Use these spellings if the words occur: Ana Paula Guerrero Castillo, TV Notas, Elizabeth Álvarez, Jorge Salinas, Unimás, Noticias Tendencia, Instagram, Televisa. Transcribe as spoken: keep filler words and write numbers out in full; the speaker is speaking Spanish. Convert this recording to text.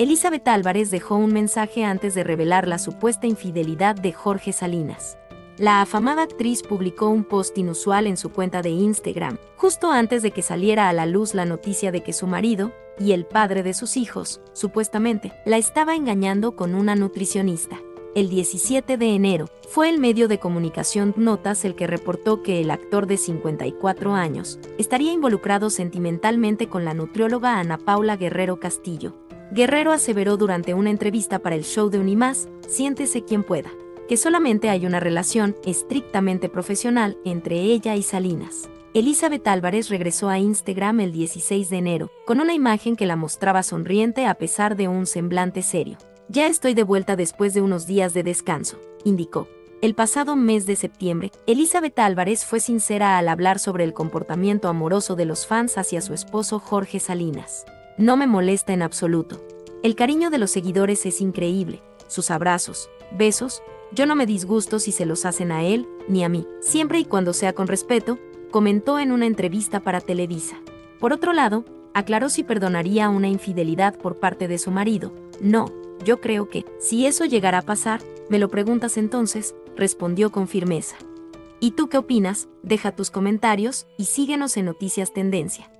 Elizabeth Álvarez dejó un mensaje antes de revelar la supuesta infidelidad de Jorge Salinas. La afamada actriz publicó un post inusual en su cuenta de Instagram, justo antes de que saliera a la luz la noticia de que su marido, y el padre de sus hijos, supuestamente, la estaba engañando con una nutricionista. El diecisiete de enero, fue el medio de comunicación Notas el que reportó que el actor de cincuenta y cuatro años estaría involucrado sentimentalmente con la nutrióloga Ana Paula Guerrero Castillo. Guerrero aseveró durante una entrevista para el show de Unimás, Siéntese quien pueda, que solamente hay una relación estrictamente profesional entre ella y Salinas. Elizabeth Álvarez regresó a Instagram el dieciséis de enero, con una imagen que la mostraba sonriente a pesar de un semblante serio. Ya estoy de vuelta después de unos días de descanso, indicó. El pasado mes de septiembre, Elizabeth Álvarez fue sincera al hablar sobre el comportamiento amoroso de los fans hacia su esposo Jorge Salinas. No me molesta en absoluto. El cariño de los seguidores es increíble, sus abrazos, besos. Yo no me disgusto si se los hacen a él, ni a mí, siempre y cuando sea con respeto, comentó en una entrevista para Televisa. Por otro lado, aclaró si perdonaría una infidelidad por parte de su marido. No, yo creo que, si eso llegara a pasar, me lo preguntas entonces, respondió con firmeza. ¿Y tú qué opinas? Deja tus comentarios y síguenos en Noticias Tendencia.